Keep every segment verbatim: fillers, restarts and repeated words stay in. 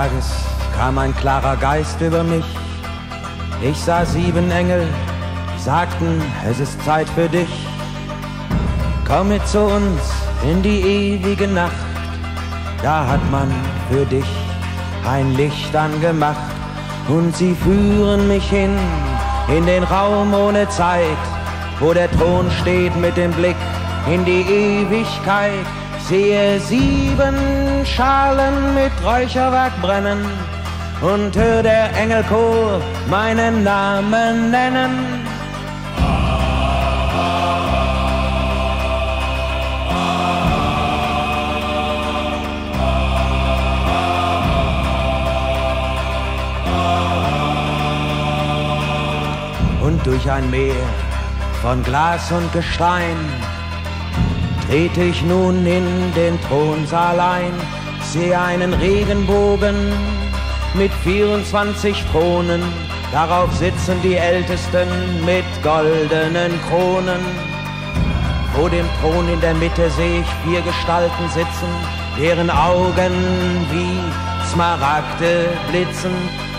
Tages kam ein klarer Geist über mich. Ich sah sieben Engel, die sagten, es ist Zeit für dich. Komm mit zu uns in die ewige Nacht, da hat man für dich ein Licht angemacht. Und sie führen mich hin, in den Raum ohne Zeit, wo der Thron steht mit dem Blick in die Ewigkeit. Ich sehe sieben Schalen mit Räucherwerk brennen und hör der Engelchor meinen Namen nennen. Und durch ein Meer von Glas und Gestein trete ich nun in den Thronsaal ein. Sehe einen Regenbogen mit vierundzwanzig Kronen, darauf sitzen die Ältesten mit goldenen Kronen. Vor dem Thron in der Mitte sehe ich vier Gestalten sitzen, deren Augen wie Smaragde blitzen.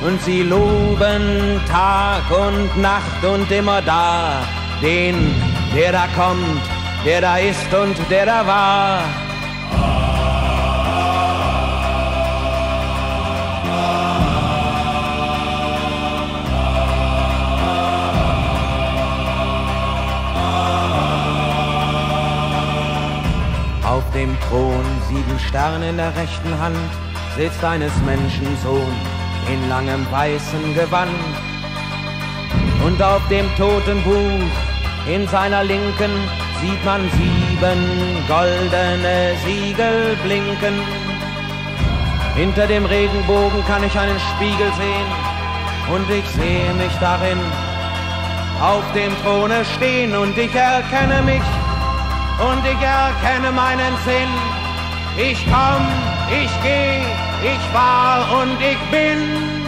Und sie loben Tag und Nacht und immer da den, der da kommt, der da ist und der da war. Auf dem Thron sieben Sterne in der rechten Hand sitzt eines Menschen Sohn in langem weißen Gewand. Und auf dem Totenbuch in seiner linken sieht man sieben goldene Siegel blinken. Hinter dem Regenbogen kann ich einen Spiegel sehen und ich sehe mich darin auf dem Throne stehen. Und ich erkenne mich und ich erkenne meinen Sinn. Ich komm, ich geh, ich war und ich bin.